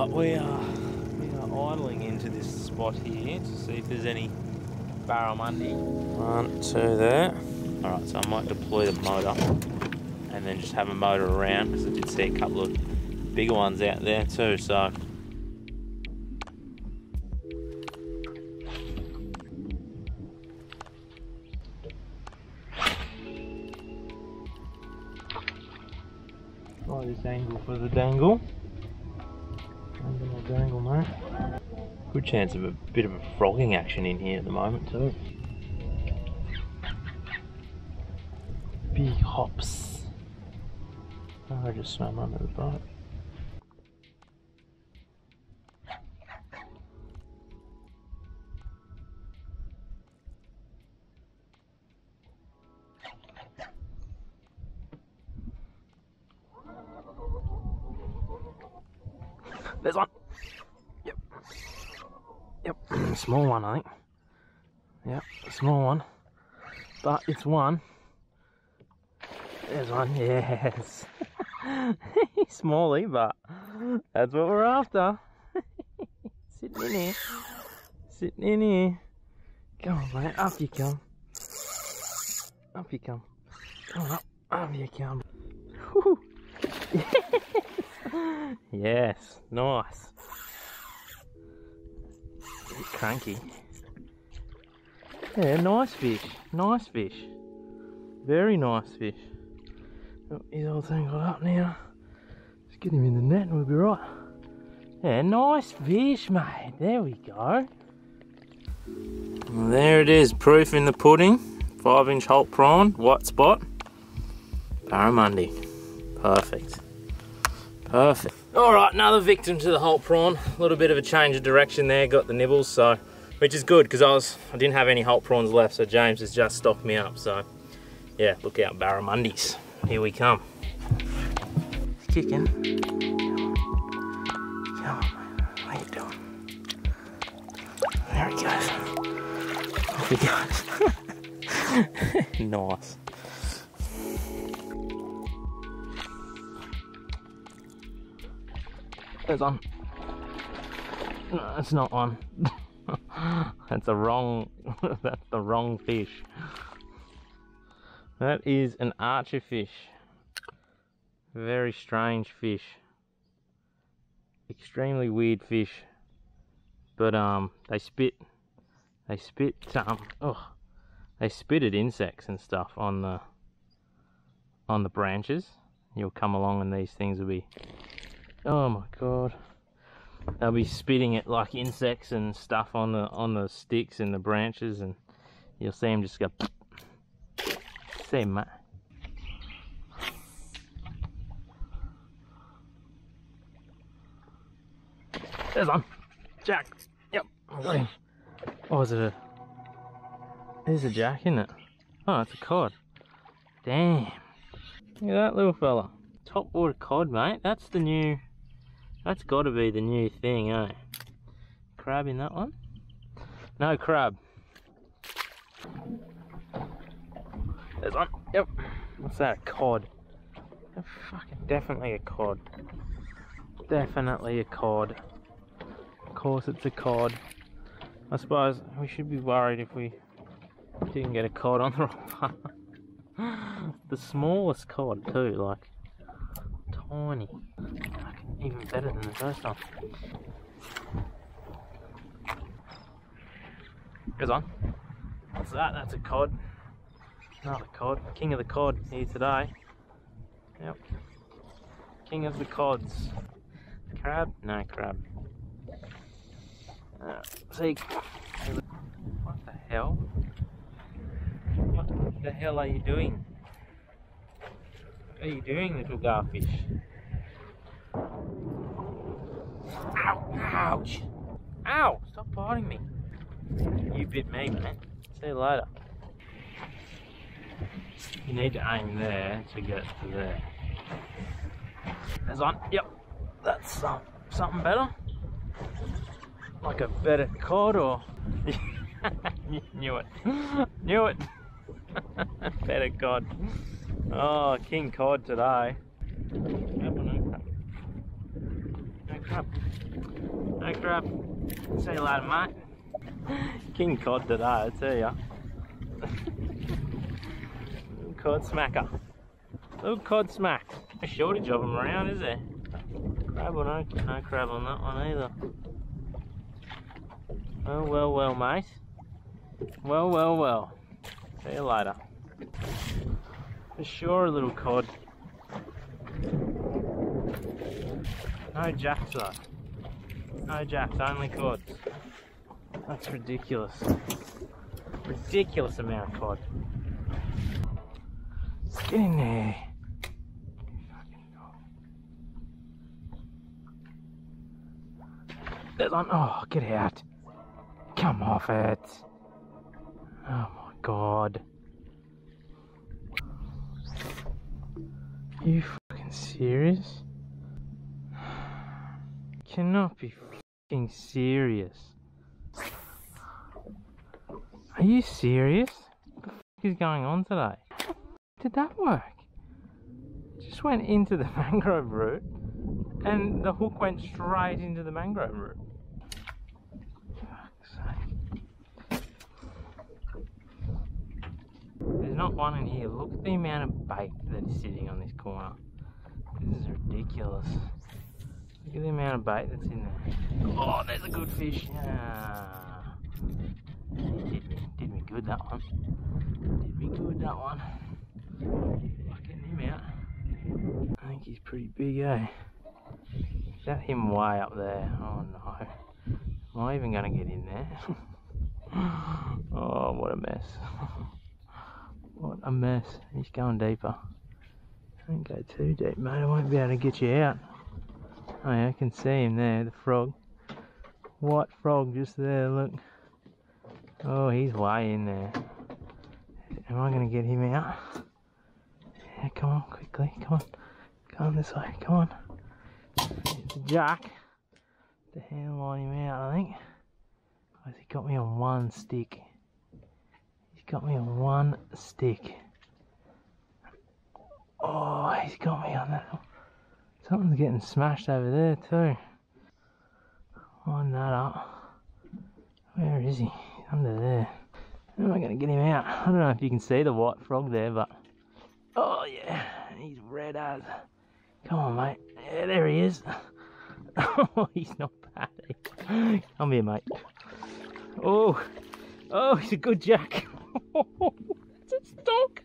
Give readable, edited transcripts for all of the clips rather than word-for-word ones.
Right, we are idling into this spot here to see if there's any barramundi. One, two there. All right, so I might deploy the motor and then just have a motor around, because I did see a couple of bigger ones out there too, so. Try this angle for the dangle. Dangle, mate. Good chance of a bit of a frogging action in here at the moment too. Big hops. Oh, I just swam under the boat. There's one. Yep. Yep. Small one, I think. Yep. A small one. But it's one. There's one. Yes. Smally, but that's what we're after. Sitting in here. Sitting in here. Come on, mate. Up you come. Up you come. Come on up. Up you come. Yes, nice. A bit cranky. Yeah, nice fish. Nice fish. Very nice fish. Oh, his old thing got up now. Just get him in the net and we'll be right. Yeah, nice fish, mate. There we go. And there it is. Proof in the pudding. 5-inch Holt prawn, white spot. Barramundi. Perfect. Perfect. Alright, another victim to the Holt prawn. A little bit of a change of direction there, got the nibbles, so, which is good because I didn't have any Holt prawns left, so James has just stocked me up, so yeah, look out, barramundis. Here we come. It's kicking. Come on, man. How you doing? There he goes. Off he goes. Nice. There's one. No, it's not one. That's the wrong. That's the wrong fish. That is an archer fish. Very strange fish. Extremely weird fish. But they spit at insects and stuff on the branches. You'll come along and these things will be. Oh my god. They'll be spitting at like insects and stuff on the sticks and the branches, and you'll see them just go. See him, mate. There's one. Jack. Yep. I got him. Oh, is it a. There's a jack, isn't it? Oh, it's a cod. Damn. Look at that little fella. Top water cod, mate. That's the new. That's got to be the new thing, eh? Crab in that one? No crab. There's one. Yep. What's that? A cod. That's fucking definitely a cod. Definitely a cod. Of course it's a cod. I suppose we should be worried if we didn't get a cod on the wrong one. The smallest cod too, like tiny. Even better than the first one. Goes on. What's that? That's a cod. Another cod. King of the cod here today. Yep. King of the cods. Crab? No crab. See. What the hell? What the hell are you doing? What are you doing, little garfish? Ouch! Ow! Stop biting me. You bit me, man. See you later. You need to aim there to get to there. There's one. Yep. That's something better. Like a better cod or... Knew it. Knew it. Better cod. Oh, king cod today. No crab. a grab. See you later, mate. King cod today, I tell ya. Little cod smacker. Little cod smack. A shortage of them around, is there? Crab or no? No crab on that one either. Oh well, well, mate. Well, well, well. See you later. For sure a little cod. No jacks though. No jacks, only cod. That's ridiculous. Ridiculous amount of cod. Let's get in there. There's one. Oh, get out. Come off it. Oh my god. Are you fucking serious? Cannot be fucking serious. Are you serious? What the fuck is going on today? How did that work? Just went into the mangrove root and the hook went straight into the mangrove root. Fuck's sake. There's not one in here. Look at the amount of bait that is sitting on this corner. This is ridiculous. Look at the amount of bait that's in there. Oh, there's a good fish. Ah. Did me good, that one. Did me good, that one. Getting him out. I think he's pretty big, eh? Is that him way up there? Oh no. Am I even going to get in there? Oh, what a mess. What a mess. He's going deeper. Don't go too deep, mate. I won't be able to get you out. Oh yeah, I can see him there, the frog. White frog just there, look. Oh, he's way in there. Am I going to get him out? Yeah, come on, quickly, come on. Come on this way, come on. It's a jack. The hand line him out, I think. Oh, he got me on one stick. He's got me on one stick. Oh, he's got me on that. Something's getting smashed over there too. Line that up. Where is he? He's under there. How am I going to get him out? I don't know if you can see the white frog there, but... Oh yeah, he's red as. Come on, mate. Yeah, there he is. Oh, he's not bad either. Come here, mate. Oh, oh, he's a good jack. That's a stonk.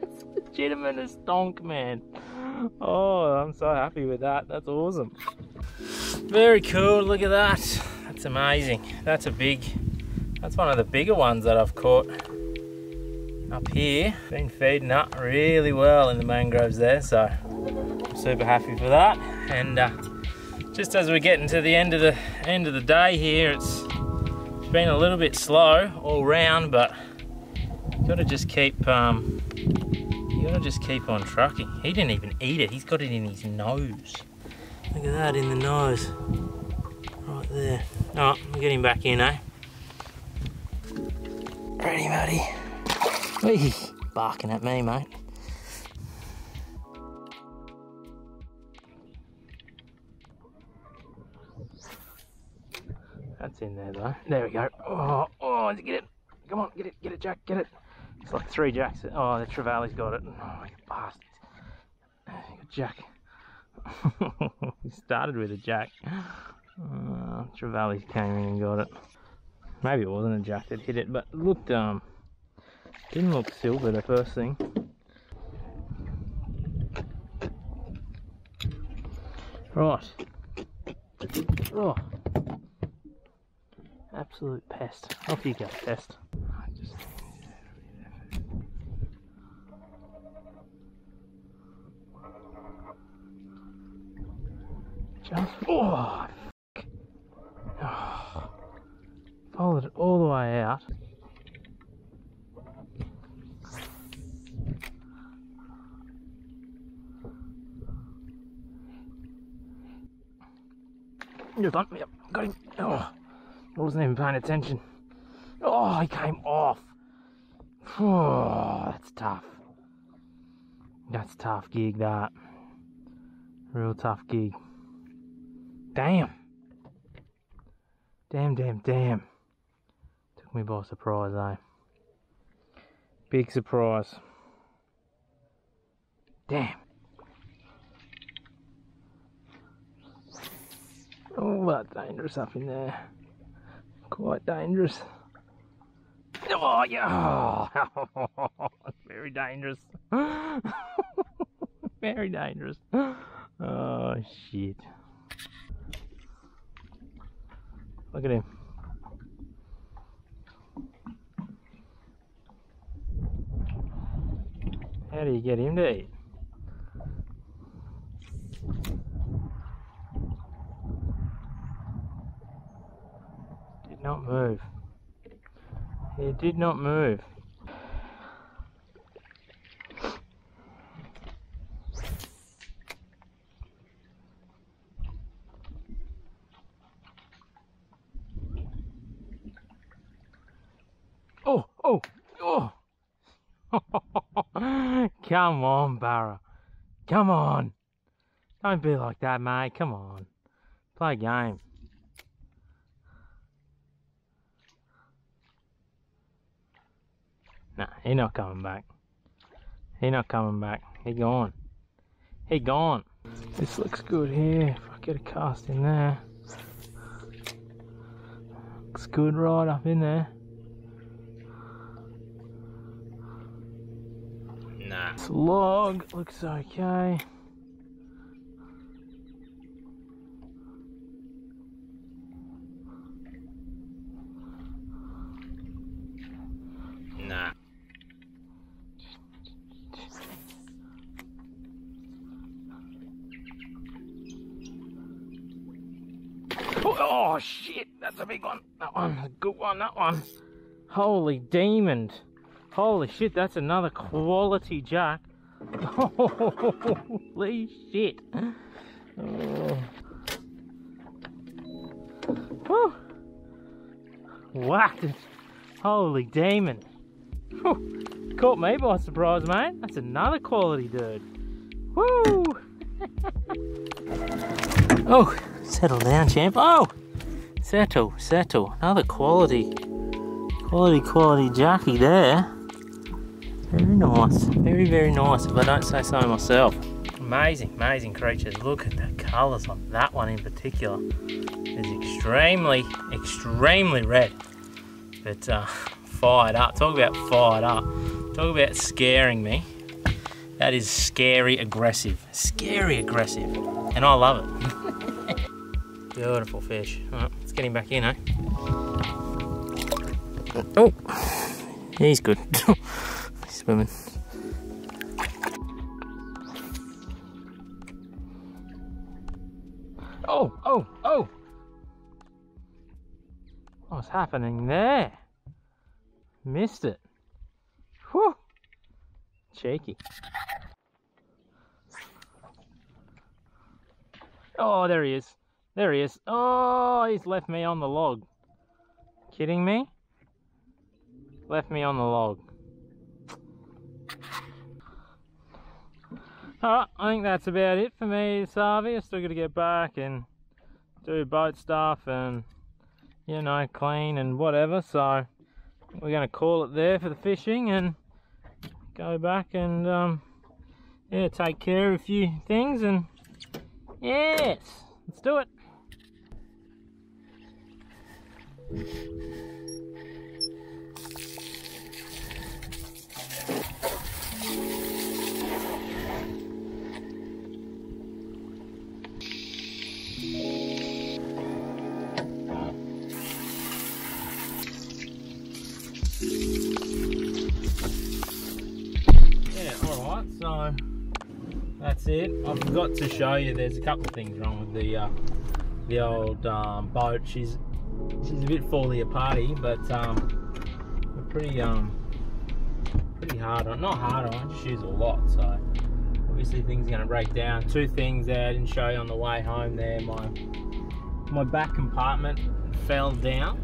That's legitimate a stonk, man. Oh, I'm so happy with that. That's awesome. Very cool. Look at that. That's amazing. That's a big, that's one of the bigger ones that I've caught up here. Been feeding up really well in the mangroves there, so I'm super happy for that. And just as we're getting to the end of the day here, it's been a little bit slow all round, but you've got to just keep on trucking. He didn't even eat it, he's got it in his nose. Look at that, in the nose. Right there. Oh, I'm getting back in, eh? Ready, buddy. Whee! Barking at me, mate. That's in there, though. There we go. Oh, oh, get it. Come on, get it, Jack, get it. It's like three jacks. Oh, the Trevally has got it. Oh, you bastards. Good jack. He started with a jack. Trevally came in and got it. Maybe it wasn't a jack that hit it, but it looked, didn't look silver the first thing. Right. Oh. Absolute pest. Off you go, pest. Oh, fuck. Oh, followed it all the way out. Just on me up, got him. Oh, I wasn't even paying attention. Oh, he came off. Oh, that's tough. That's tough gig, that. Real tough gig. Damn. Damn. Took me by surprise, eh? Big surprise. Damn. Oh, that's dangerous up in there. Quite dangerous. Oh, yeah. Very dangerous. Very dangerous. Oh, shit. Look at him. How do you get him to eat? Did not move. He did not move. Oh! Come on, Barra. Come on. Don't be like that, mate. Come on. Play a game. Nah, he not coming back. He not coming back. He gone. He gone. This looks good here. If I get a cast in there. Looks good right up in there. This log looks okay. Nah. Oh shit, that's a big one. That one's a good one, that one. Holy demon. Holy shit, that's another quality jack. Holy shit. Oh. Whew. Whacked it. Holy demon. Whew. Caught me by surprise, mate. That's another quality dude. Woo! Oh, settle down, champ. Oh! Settle. Another quality jackie there. Very nice, very nice, if I don't say so myself. Amazing creatures. Look at the colours on that one in particular. It's extremely red, but fired up. Talk about fired up. Talk about scaring me. That is scary aggressive, and I love it. Beautiful fish. All right, let's get him back in, eh? Oh, he's good. Swimming. Oh! What's happening there? Missed it. Whew! Cheeky. Oh, there he is. Oh, he's left me on the log. Kidding me? Left me on the log. Alright, I think that's about it for me, Sarvi. I still got to get back and do boat stuff and, you know, clean and whatever. So, we're going to call it there for the fishing and go back and, yeah, take care of a few things and, yes, let's do it. So that's it. I forgot to show you. There's a couple of things wrong with the old boat. She's a bit falling apart, but pretty hard on. Not hard on. I just use a lot. So obviously things are going to break down. Two things that I didn't show you on the way home. There, my back compartment fell down,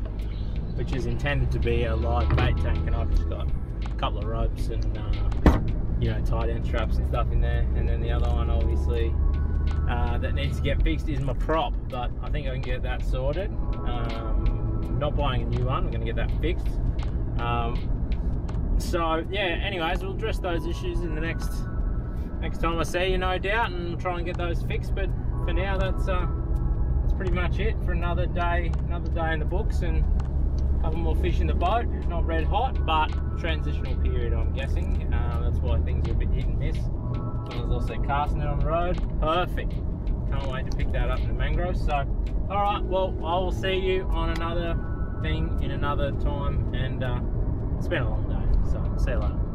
which is intended to be a live bait tank, and I've just got a couple of ropes and. You know, tight end straps and stuff in there, and then the other one obviously that needs to get fixed is my prop, but I think I can get that sorted. not buying a new one. We're going to get that fixed. So yeah, anyways, we'll address those issues in the next time I see you, no doubt, and we'll try and get those fixed. But for now, that's pretty much it for another day in the books, and a couple more fish in the boat. Not red hot, but transitional period, I'm guessing. That's why things are a bit hit and miss. I was also casting net on the road. Perfect. Can't wait to pick that up in the mangroves. So, all right, well, I will see you on another thing in another time, and it's been a long day, so see you later.